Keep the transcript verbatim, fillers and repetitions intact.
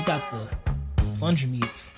You got the plunger meats.